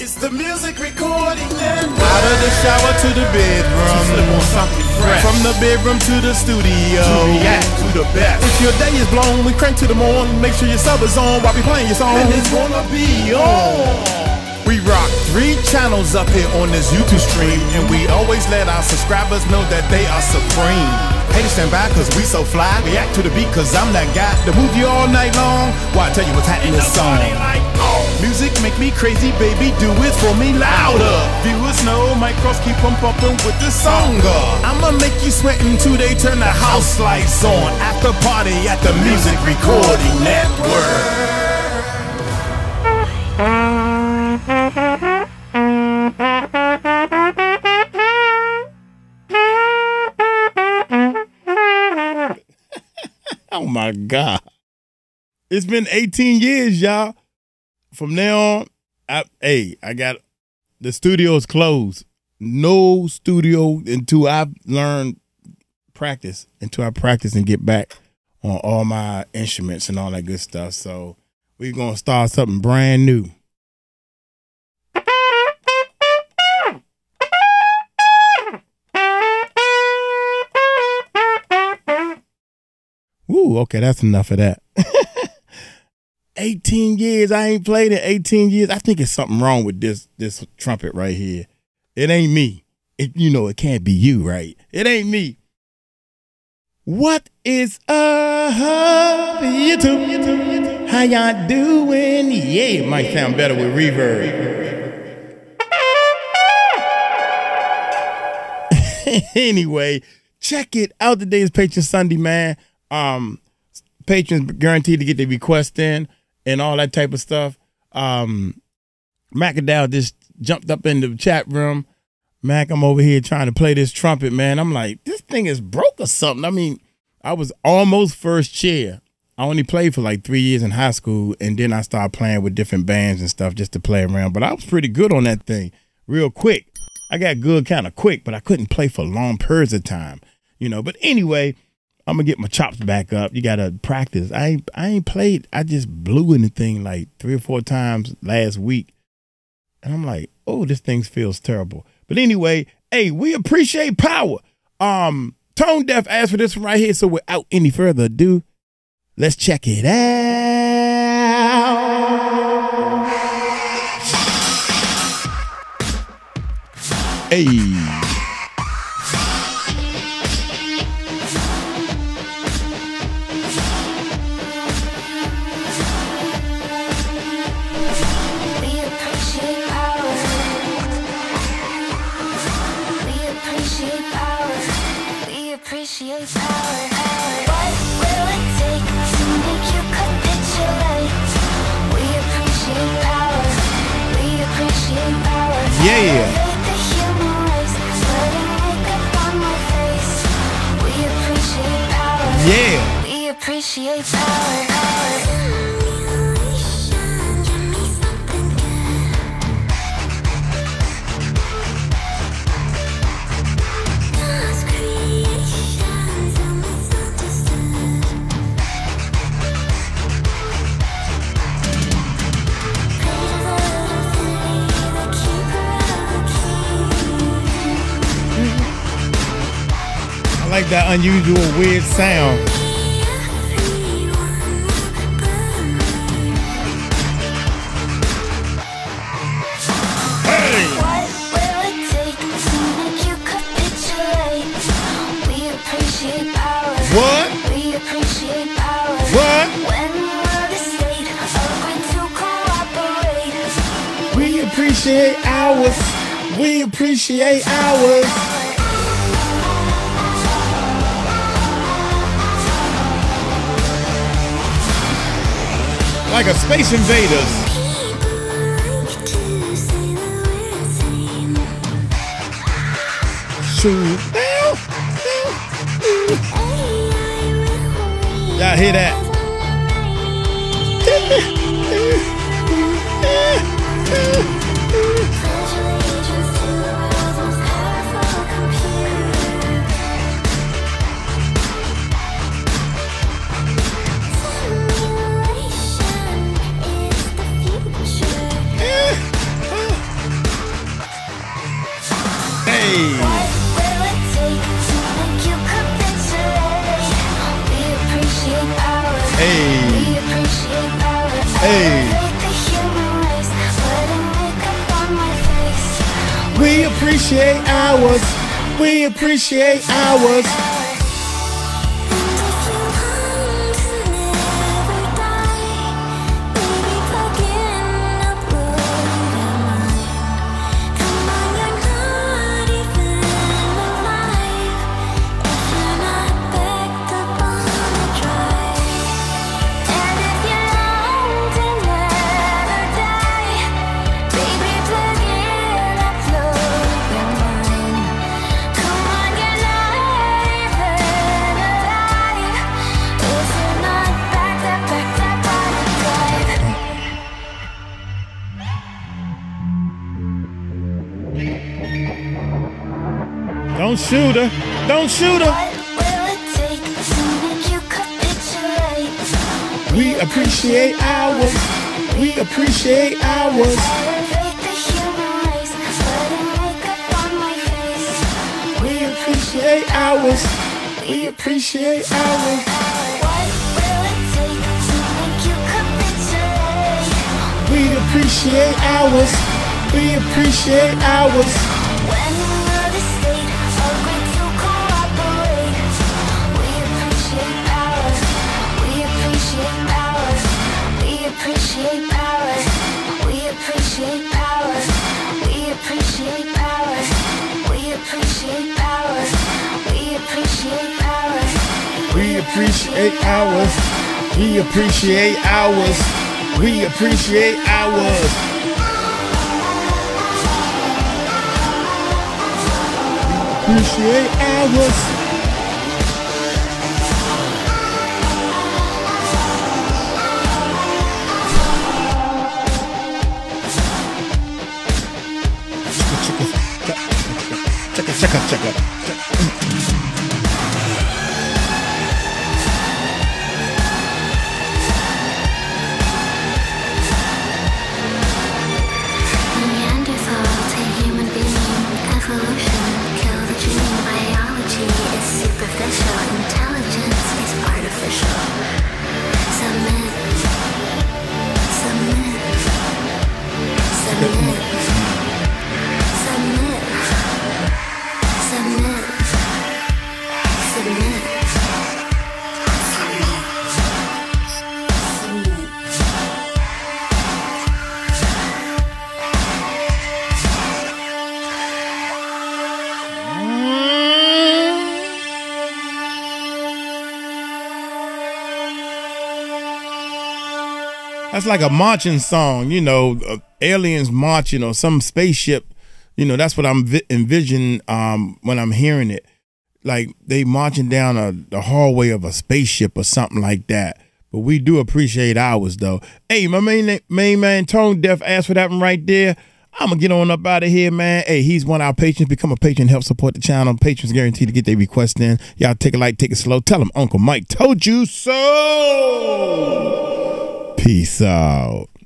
It's the music recording and out of the shower to the bedroom, from the bedroom to the studio, to the best. If your day is blown, we crank to the morning. Make sure your sub is on while we playing your song, and it's gonna be on. We rock 3 channels up here on this YouTube stream, and we always let our subscribers know that they are supreme. Haters stand by cause we so fly, react to the beat cause I'm that guy to move you all night long while I tell you what's hot in the song. Music make me crazy, baby, do it for me louder. Viewers know my cross keep on bumping with this song. I'ma make you sweat until they turn the house lights on. After party at the Music Recording Network. Oh my God. It's been 18 years, y'all. From now on, I got the studio's closed. No studio until I've learned practice, until I practice and get back on all my instruments and all that good stuff. So we're going to start something brand new. Ooh, okay, that's enough of that. 18 years, I ain't played in 18 years. I think it's something wrong with this trumpet right here. It ain't me. You know, it can't be you, right? It ain't me. What is up, YouTube? How y'all doing? Yeah, it might sound better with reverb. Anyway, check it out. Today is Patreon Sunday, man. Patrons guaranteed to get their request in and all that type of stuff. Macadal just jumped up in the chat room. Mac, I'm over here trying to play this trumpet, man. I'm like, this thing is broke or something. I mean, I was almost first chair. I only played for like 3 years in high school, and then I started playing with different bands and stuff just to play around. But I was pretty good on that thing real quick. I got good kind of quick, but I couldn't play for long periods of time, you know. But anyway, I'm gonna get my chops back up. You gotta practice. I ain't played. I just blew anything like 3 or 4 times last week, and I'm like, oh, this thing feels terrible. But anyway, hey, we appreciate power. Tone Def asked for this one right here. So without any further ado, let's check it out. Hey. Yeah. Yeah. We appreciate power. Like that unusual weird sound. Hey! What will it take to make you capitulate? We appreciate power. What? We appreciate power. What? When will the state agree to cooperate? We appreciate ours. We appreciate ours. Like a Space Invaders. Shoot. Y'all hear that? Hey. We appreciate ours. We appreciate ours. Don't shoot her. Don't shoot her. What will it take to make you capitulate? We appreciate ours. We appreciate ours. Celebrate the human race. Put a makeup on my face. We appreciate ours. We appreciate ours. What will it take to make you capitulate? We appreciate ours. We appreciate ours. We appreciate ours. We appreciate ours. We appreciate ours. We appreciate ours. Check it. That's like a marching song, you know, aliens marching or some spaceship. You know, that's what I'm envisioning when I'm hearing it. Like they marching down the hallway of a spaceship or something like that. But we do appreciate ours, though. Hey, my main man, Tone Def, asked for that one right there. I'm going to get on up out of here, man. Hey, he's one of our patrons. Become a patron. Help support the channel. Patrons guaranteed to get their requests in. Y'all take it light, take it slow. Tell them Uncle Mike told you so. Peace out.